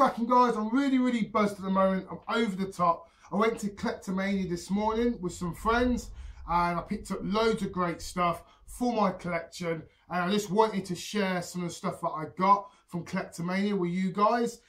cracking, guys. I'm really buzzed at the moment. I'm over the top. I went to Collectormania this morning with some friends and I picked up loads of great stuff for my collection, and I just wanted to share some of the stuff that I got from Collectormania with you guys.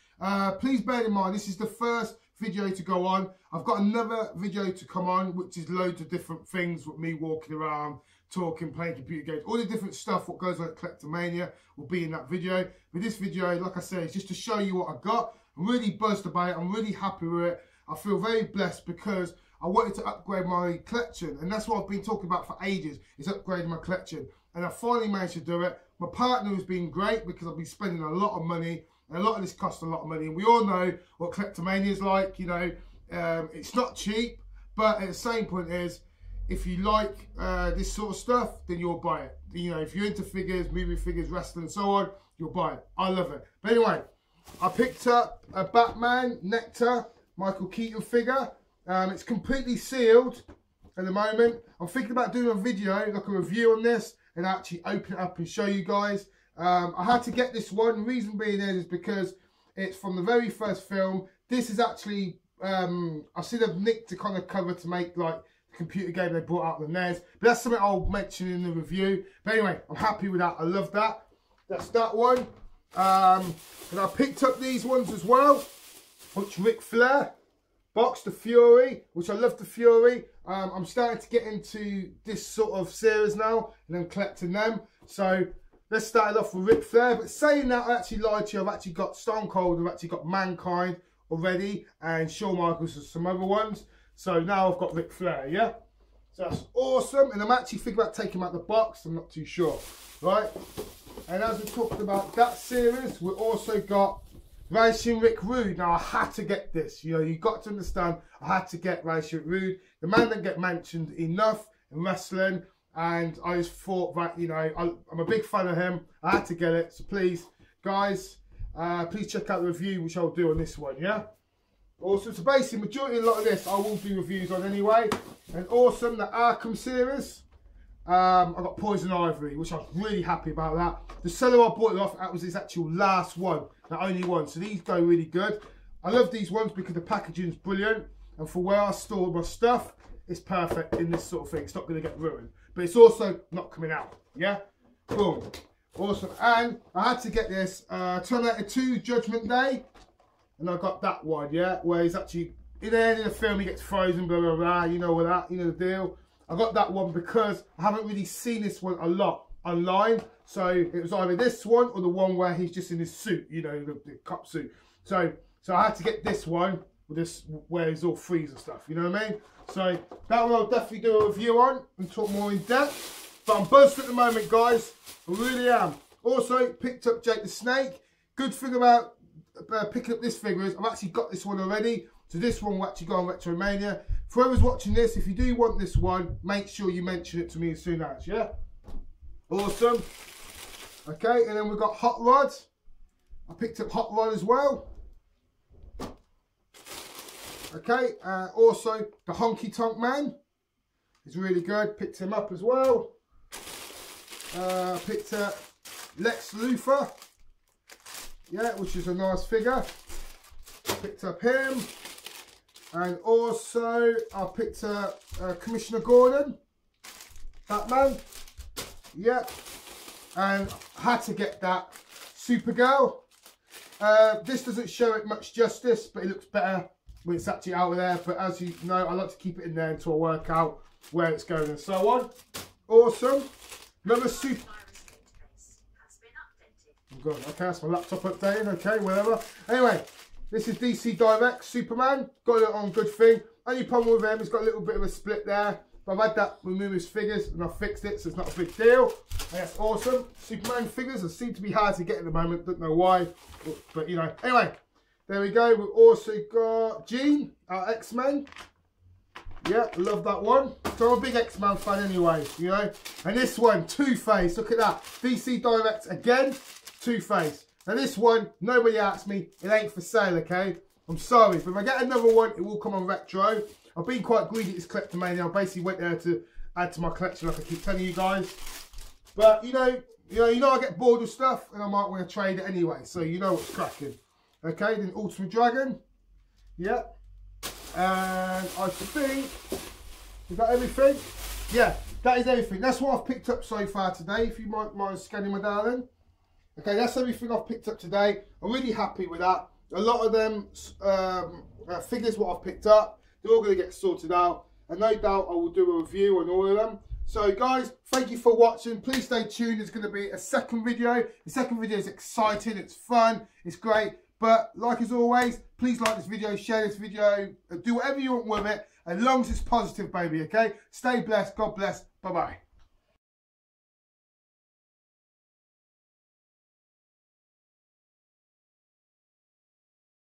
Please bear in mind, this is the first video to go on. I've got another video to come on, which is loads of different things with me walking around, talking, playing computer games, all the different stuff what goes on at Collectormania will be in that video. But this video, like I said, is just to show you what I got. I'm really buzzed about it. I'm really happy with it. I feel very blessed because I wanted to upgrade my collection, and that's what I've been talking about for ages, is upgrading my collection, and I finally managed to do it. My partner has been great because I've been spending a lot of money, and a lot of this costs a lot of money, and we all know what Collectormania is like, you know. It's not cheap, but at the same point is, if you like this sort of stuff, then you'll buy it. You know, if you're into figures, movie figures, wrestling and so on, you'll buy it. I love it. But anyway, I picked up a Batman Nectar Michael Keaton figure. It's completely sealed at the moment. I'm thinking about doing a video, like a review on this, and actually open it up and show you guys. I had to get this one. The reason being is because it's from the very first film. This is actually, I see they've nicked the kind of cover to make like the computer game they brought out the NES. But that's something I'll mention in the review. But anyway, I'm happy with that. I love that. That's that one. And I picked up these ones as well, which Ric Flair box, The Fury, which I love The Fury. I'm starting to get into this sort of series now, and I'm collecting them. So let's start it off with Ric Flair. But saying that, I actually lied to you. I've actually got Stone Cold, I've actually got Mankind already, and Shawn Michaels and some other ones. So now I've got Ric Flair, yeah? So that's awesome. And I'm actually thinking about taking him out the box. I'm not too sure, right? And as we talked about that series, we've also got Raising Rick Rude. Now, I had to get this. You know, you've got to understand, I had to get Raising Rick Rude. The man didn't get mentioned enough in wrestling, and I just thought that, you know, I'm a big fan of him. I had to get it. So please, guys, please check out the review, which I'll do on this one, yeah? Awesome. So basically, majority of a lot of this, I will do reviews on anyway. And awesome, the Arkham series. I got Poison Ivy, which I'm really happy about that. The seller I bought it off, that was his actual last one. The only one, so these go really good. I love these ones because the packaging is brilliant, and for where I store my stuff, it's perfect in this sort of thing. It's not going to get ruined, but it's also not coming out. Yeah, boom, awesome. And I had to get this Terminator 2 Judgment Day, and I got that one. Yeah, where he's actually in the end of the film, he gets frozen, blah blah blah. You know all that, you know the deal. I got that one because I haven't really seen this one a lot online, so it was either this one or the one where he's just in his suit, you know, the cop suit. So I had to get this one, this where he's all freeze and stuff, you know what I mean? So that one I'll definitely do a review on and talk more in depth. But I'm buzzed at the moment, guys. I really am. Also picked up Jake the Snake. Good thing about picking up this figure is I've actually got this one already. So this one will actually go on Retromania. For whoever's watching this, if you do want this one, make sure you mention it to me as soon as, yeah? Awesome. Okay, and then we've got Hot Rod. I picked up Hot Rod as well. Okay, also the Honky-Tonk Man is really good. Picked him up as well. Picked up Lex Luthor. Yeah, which is a nice figure. Picked up him. And also I picked up Commissioner Gordon. Batman. Yeah, and I had to get that Supergirl. This doesn't show it much justice, but it looks better when it's actually out of there. But as you know, I like to keep it in there until I work out where it's going and so on. Awesome. Another super. Good. Okay, that's my laptop updating. Okay, whatever. Anyway, this is DC Direct Superman. Got it on good thing. Only problem with him, he's got a little bit of a split there. But I've had that with numerous figures and I've fixed it, so it's not a big deal. And that's awesome. Superman figures seem to be hard to get at the moment. Don't know why, but you know. Anyway, there we go. We've also got Jean, our X-Men. Yeah, love that one. So I'm a big X-Men fan anyway, you know. And this one, Two-Face. Look at that. DC Direct again, Two-Face. And this one, nobody asked me. It ain't for sale, okay? I'm sorry. But if I get another one, it will come on retro. I've been quite greedy at this Collectormania. I basically went there to add to my collection, like I keep telling you guys. But you know I get bored with stuff, and I might want to trade it anyway. So you know what's cracking. Okay, then Ultimate Dragon. Yeah. And I think, is that everything? Yeah, that is everything. That's what I've picked up so far today, if you might mind scanning, my darling. Okay, that's everything I've picked up today. I'm really happy with that. A lot of them figures what I've picked up, they're all going to get sorted out. And no doubt I will do a review on all of them. So guys, thank you for watching. Please stay tuned. There's going to be a second video. The second video is exciting. It's fun. It's great. But like as always, please like this video, share this video, do whatever you want with it. As long as it's positive, baby, okay? Stay blessed. God bless. Bye-bye.